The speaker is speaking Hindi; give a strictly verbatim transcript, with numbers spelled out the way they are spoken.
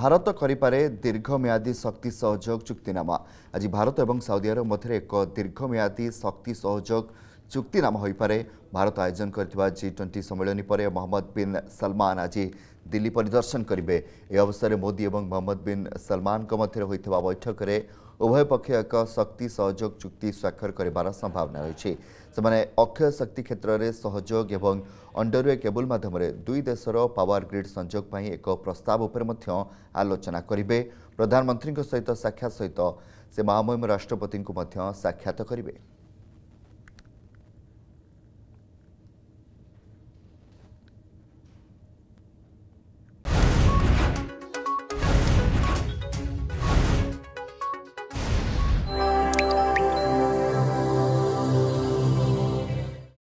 भारत करिपारे दीर्घमेयादी शक्ति सहयोग चुक्तिनामा। आज भारत एवं साउदी अरब मध्य एक दीर्घमेयादी शक्ति सहयोग चुक्तिनामा होईपारे। भारत आयोजन करथिबा जी ट्वेंटी सम्मेलन पर मोहम्मद बिन सलमान आज दिल्ली परिदर्शन करेंगे। यह अवसर में मोदी और मोहम्मद बिन सलमान मध्य होता बैठक में उभय पक्ष एक शक्ति सहयोग चुक्ति स्वाक्षर करार संभावना रही। से अक्षय शक्ति क्षेत्र में सहयोग और अंडरवे केबल मध्यम दुई देशर पावर ग्रिड संजोग पर एक प्रस्ताव पर आलोचना करेंगे। प्रधानमंत्री सहित साक्षात सहित से महामहिम राष्ट्रपति साक्षात करेंगे।